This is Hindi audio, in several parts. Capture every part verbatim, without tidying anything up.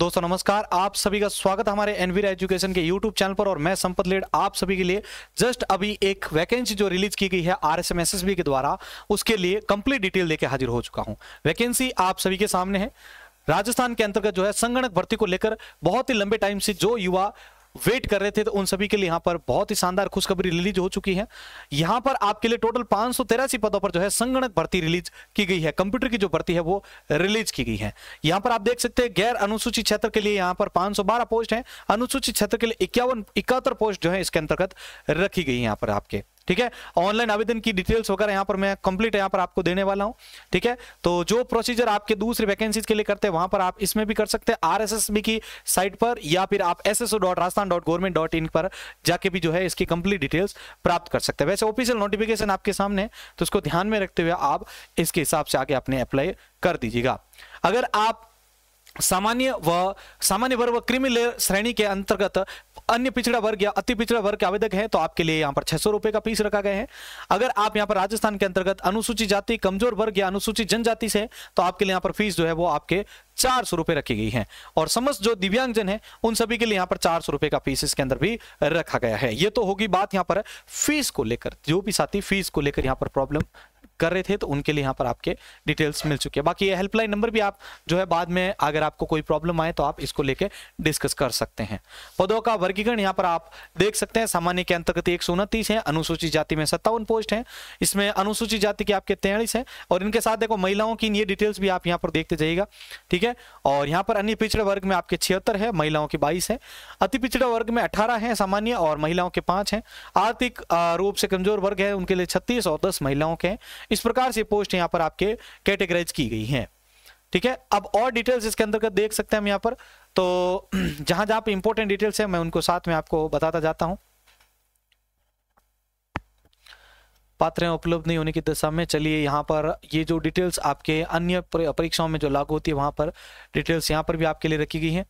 दोस्तों नमस्कार, आप सभी का स्वागत हमारे एनवीरा एजुकेशन के यूट्यूब चैनल पर। और मैं संपत लीड आप सभी के लिए जस्ट अभी एक वैकेंसी जो रिलीज की गई है आरएसएमएसएसबी के द्वारा, उसके लिए कंप्लीट डिटेल लेके हाजिर हो चुका हूं। वैकेंसी आप सभी के सामने है। राजस्थान के अंतर्गत जो है संगणक भर्ती को लेकर बहुत ही लंबे टाइम से जो युवा वेट कर रहे थे, तो उन सभी के लिए यहाँ पर बहुत ही शानदार खुशखबरी रिलीज हो चुकी है। यहाँ पर आपके लिए टोटल पांच सौ तेरासी पदों पर जो है संगणक भर्ती रिलीज की गई है। कंप्यूटर की जो भर्ती है वो रिलीज की गई है। यहाँ पर आप देख सकते हैं गैर अनुसूचित क्षेत्र के लिए यहाँ पर पांच सौ बारह पोस्ट है, अनुसूचित क्षेत्र के लिए इक्यावन इकहत्तर पोस्ट जो है इसके अंतर्गत रखी गई है यहाँ पर आपके। ठीक है, ऑनलाइन आवेदन की डिटेल्स वगैरह यहाँ पर मैं कंप्लीट यहाँ पर आपको देने वाला हूं। ठीक है, तो जो प्रोसीजर आपके दूसरी वैकेंसीज के लिए करते हैं वहां पर आप इसमें भी कर सकते हैं आरएसएसबी की साइट पर, या फिर आप SSO dot Rajasthan dot government dot in पर जाके भी जो है इसकी कंप्लीट डिटेल्स प्राप्त कर सकते हैं। वैसे ऑफिशियल नोटिफिकेशन आपके सामने है, तो उसको ध्यान में रखते हुए आप इसके हिसाब से आगे अपने अप्लाई कर दीजिएगा। अगर आप सामान्य व सामान्य वर्ग व क्रीमी श्रेणी के अंतर्गत अन्य पिछड़ा वर्ग या अति पिछड़ा वर्ग के आवेदक हैं, तो आपके लिए यहाँ पर छह सौ रुपए का फीस रखा गया है। अगर आप यहाँ पर राजस्थान के अंतर्गत अनुसूचित जाति, कमजोर वर्ग या अनुसूचित जनजाति से, तो आपके लिए यहाँ पर फीस जो है वो आपके चार सौ रुपए रखी गई है। और समस्त जो दिव्यांगजन है उन सभी के लिए यहाँ पर चार सौ रुपए का फीस इसके अंदर भी रखा गया है। ये तो होगी बात यहाँ पर फीस को लेकर, जो भी साथी फीस को लेकर यहाँ पर प्रॉब्लम कर रहे थे, तो उनके लिए यहाँ पर आपके डिटेल्स मिल चुकी है। बाकी ये हेल्पलाइन नंबर भी आप जो है बाद में अगर आपको कोई प्रॉब्लम आए तो आप इसको लेके डिस्कस कर सकते हैं। पदों का वर्गीकरण यहाँ पर आप देख सकते हैं। सामान्य के अंतर्गत एक सौ उनतीस है, अनुसूचित जाति में सत्तावन पोस्ट है, इसमें अनुसूचित जाति के आपके तेईस है। और इनके साथ देखो महिलाओं की ये डिटेल्स भी आप यहाँ पर देखते जाइएगा। ठीक है, और यहाँ पर अन्य पिछड़े वर्ग में आपके छिहत्तर है, महिलाओं की बाईस है, अति पिछड़े वर्ग में अठारह है सामान्य और महिलाओं के पांच है, आर्थिक रूप से कमजोर वर्ग है उनके लिए छत्तीस और दस महिलाओं के। इस प्रकार से पोस्ट यहाँ पर आपके कैटेगराइज की गई हैं। ठीक है, अब और डिटेल्स इसके अंतर्गत देख सकते हैं हम यहाँ पर, तो जहां जहां पे इंपॉर्टेंट डिटेल्स है मैं उनको साथ में आपको बताता जाता हूं। पात्र उपलब्ध नहीं होने की दशा में, चलिए यहाँ पर ये जो डिटेल्स आपके अन्य परीक्षाओं में जो लागू होती है वहां पर डिटेल्स यहाँ पर भी आपके लिए रखी गई है।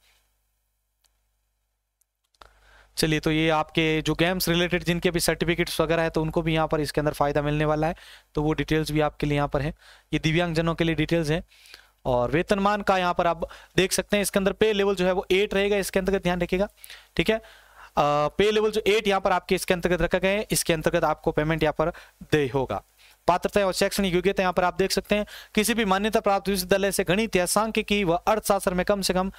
चलिए, तो ये आपके जो गेम्स रिलेटेड जिनके भी सर्टिफिकेट्स वगैरह है, तो उनको भी यहाँ पर इसके अंदर फायदा मिलने वाला है, तो वो डिटेल्स भी आपके लिए यहाँ पर है। ये दिव्यांगजनों के लिए डिटेल्स है। और वेतनमान का यहाँ पर आप देख सकते हैं, इसके अंदर पे लेवल जो है वो एट रहेगा, इसके अंतर्गत ध्यान रखिएगा। ठीक है, पे लेवल जो एट यहाँ पर आपके इसके अंतर्गत रखा गया है, इसके अंतर्गत आपको पेमेंट यहाँ पर दे होगा। पात्रता और शैक्षणिक योग्यता यहाँ पर आप देख सकते हैं, किसी भी मान्यता प्राप्त विश्वविद्यालय से गणित या सांख्यिकी व अर्थशास्त्र में कम से कम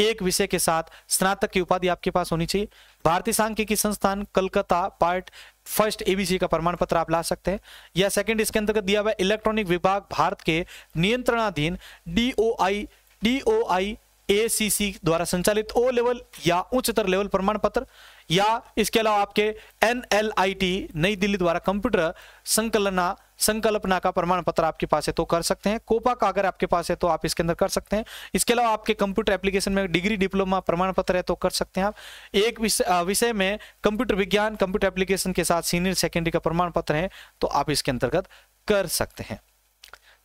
एक विषय के साथ स्नातक की उपाधि आपके पास होनी चाहिए। भारतीय सांख्यिकी संस्थान कलकत्ता पार्ट फर्स्ट एबीसी का प्रमाण पत्र आप ला सकते हैं, या सेकंड इसके अंतर्गत दिया हुआ इलेक्ट्रॉनिक विभाग भारत के नियंत्रणाधीन डीओआई डीओआई एसीसी द्वारा संचालित ओ लेवल या उच्चतर लेवल प्रमाण पत्र, या इसके अलावा आपके एनएलआईटी नई दिल्ली द्वारा कंप्यूटर संकलना संकल्पना का प्रमाण पत्र आपके पास है तो कर सकते हैं। कोपा का अगर आपके पास है तो आप इसके अंदर कर सकते हैं। इसके अलावा आपके कंप्यूटर एप्लीकेशन में डिग्री डिप्लोमा प्रमाण पत्र है तो कर सकते हैं आप। एक विषय में कंप्यूटर विज्ञान कंप्यूटर एप्लीकेशन के साथ सीनियर सेकेंडरी का प्रमाण पत्र है तो आप इसके अंतर्गत कर सकते हैं।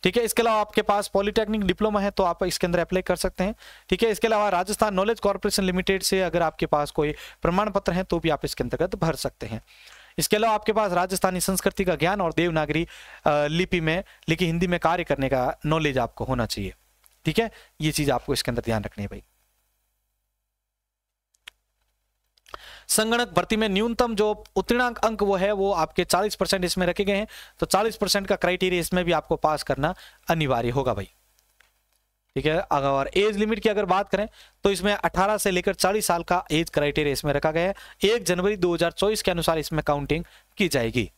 ठीक है, इसके अलावा आपके पास पॉलिटेक्निक डिप्लोमा है तो आप इसके अंदर अप्लाई कर सकते हैं। ठीक है, इसके अलावा राजस्थान नॉलेज कॉर्पोरेशन लिमिटेड से अगर आपके पास कोई प्रमाण पत्र है तो भी आप इसके अंतर्गत भर सकते हैं। इसके अलावा आपके पास राजस्थानी संस्कृति का ज्ञान और देवनागरी लिपि में लिखी हिंदी में कार्य करने का नॉलेज आपको होना चाहिए। ठीक है, ये चीज आपको इसके अंदर ध्यान रखनी है भाई। संगणक भर्ती में न्यूनतम जो उत्तीर्णांक अंक वो है वो आपके चालीस परसेंट इसमें रखे गए हैं, तो चालीस परसेंट का क्राइटेरिया इसमें भी आपको पास करना अनिवार्य होगा भाई। ठीक है, और एज लिमिट की अगर बात करें तो इसमें अठारह से लेकर चालीस साल का एज क्राइटेरिया इसमें रखा गया है। एक जनवरी दो हज़ार चौबीस के अनुसार इसमें काउंटिंग की जाएगी।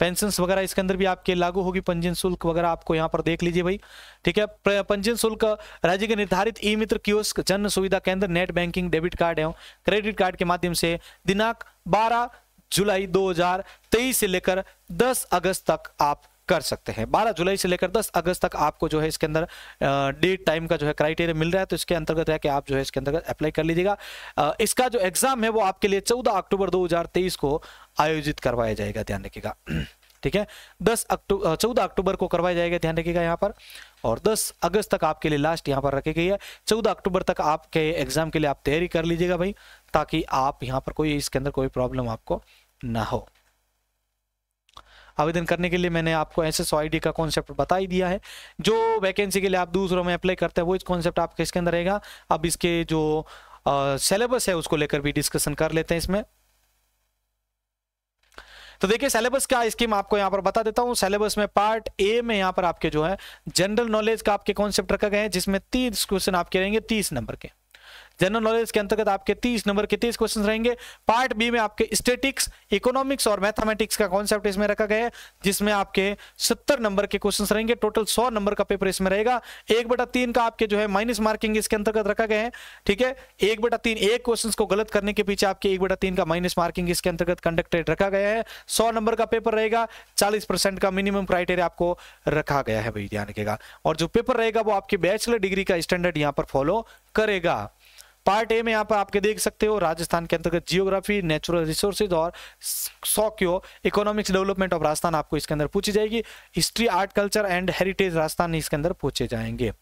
पेंशन वगैरह इसके अंदर भी आपके लागू होगी। पंजीयन शुल्क वगैरह आपको यहाँ पर देख लीजिए भाई। ठीक है, पंजीयन शुल्क राज्य के निर्धारित ई मित्र कियोस्क, जन सुविधा केंद्र, नेट बैंकिंग, डेबिट कार्ड एवं क्रेडिट कार्ड के माध्यम से दिनांक बारह जुलाई दो हज़ार तेईस से लेकर दस अगस्त तक आप कर सकते हैं। बारह जुलाई से लेकर दस अगस्त तक आपको जो है इसके अंदर डेट टाइम का जो है क्राइटेरिया मिल रहा है, तो इसके अंतर्गत है कि आप जो है इसके अंतर्गत अप्लाई कर लीजिएगा। इसका जो एग्जाम है वो आपके लिए चौदह अक्टूबर दो हज़ार तेईस को आयोजित करवाया जाएगा, ध्यान रखिएगा। ठीक है, दस अक्टूबर चौदह अक्टूबर को करवाया जाएगा, ध्यान रखिएगा यहाँ पर। और दस अगस्त तक आपके लिए लास्ट यहाँ पर रखी गई है। चौदह अक्टूबर तक आपके एग्जाम के लिए आप तैयारी कर लीजिएगा भाई, ताकि आप यहाँ पर कोई इसके अंदर कोई प्रॉब्लम आपको ना हो। आवेदन करने के लिए मैंने आपको एसएसओ आईडी का कॉन्सेप्ट बता ही दिया है। जो वैकेंसी के लिए आप दूसरों में अप्लाई करते हैं वो इस कॉन्सेप्ट आपके इसके अंदर रहेगा। अब इसके जो सिलेबस है उसको लेकर भी डिस्कशन कर लेते हैं इसमें। तो देखिए सिलेबस का स्कीम आपको यहाँ पर बता देता हूँ। सिलेबस में पार्ट ए में यहाँ पर आपके जो है जनरल नॉलेज का आपके कॉन्सेप्ट रखा गया है, जिसमें तीस क्वेश्चन आपके रहेंगे तीस नंबर के। जनरल नॉलेज के अंतर्गत आपके तीस नंबर के तीस क्वेश्चन रहेंगे। पार्ट बी में आपके स्टैटिस्टिक्स, इकोनॉमिक्स और मैथमेटिक्स का कॉन्सेप्ट इसमें रखा गया है, जिसमें आपके सत्तर नंबर के क्वेश्चन रहेंगे। टोटल सौ नंबर का पेपर इसमें रहेगा। एक बटा तीन का आपके जो है माइनस मार्किंग इसके अंतर्गत रखा गया है, ठीक है। एक बटा तीन, एक क्वेश्चन को गलत करने के पीछे आपके एक बटा तीन का माइनस मार्किंग इसके अंतर्गत कंडक्टेड रखा गया है। सौ नंबर का पेपर रहेगा। चालीस परसेंट का मिनिमम क्राइटेरिया आपको रखा गया है, भाई ध्यान रखिएगा। और जो पेपर रहेगा वो आपके बैचलर डिग्री का स्टैंडर्ड यहाँ पर फॉलो करेगा। पार्ट ए में यहाँ पर आपके देख सकते हो राजस्थान के अंतर्गत जियोग्राफी, नेचुरल रिसोर्सेज और socio economics development of Rajasthan आपको इसके अंदर पूछी जाएगी। History, art, culture and heritage Rajasthan इसके अंदर पूछे जाएंगे।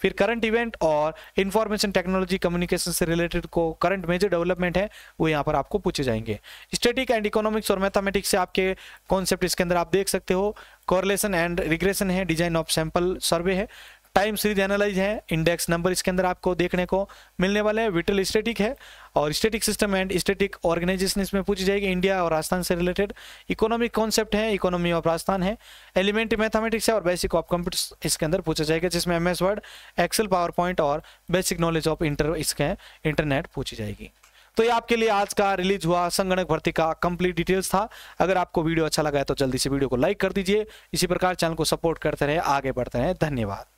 फिर करंट इवेंट और इंफॉर्मेशन टेक्नोलॉजी कम्युनिकेशन से रिलेटेड को करंट मेजर डेवलपमेंट है वो यहाँ पर आपको पूछे जाएंगे। स्टैटिक एंड इकोनॉमिक्स और मैथमेटिक्स से आपके कॉन्सेप्ट इसके अंदर आप देख सकते हो। कोरिलेशन एंड रिग्रेशन है, डिजाइन ऑफ सैंपल सर्वे है, टाइम सीरीज एनालाइज है, इंडेक्स नंबर इसके अंदर आपको देखने को मिलने वाले हैं। विटल स्टैटिक है और static system and static organisation इसमें पूछी जाएगी। इंडिया और राजस्थान से रिलेटेड इकोनॉमिक कॉन्सेप्ट है, इकोनॉमी ऑफ राजस्थान है। एलिमेंट मैथमेटिक्स है और बेसिक ऑफ कंप्यूटर इसके अंदर पूछा जाएगा, जिसमें M S word, Excel, PowerPoint और बेसिक नॉलेज ऑफ इंटर इसके इंटरनेट पूछी जाएगी। तो ये आपके लिए आज का रिलीज हुआ संगणक भर्ती का कंप्लीट डिटेल्स था। अगर आपको वीडियो अच्छा लगा है तो जल्दी से वीडियो को लाइक कर दीजिए। इसी प्रकार चैनल को सपोर्ट करते रहे, आगे बढ़ते रहे। धन्यवाद।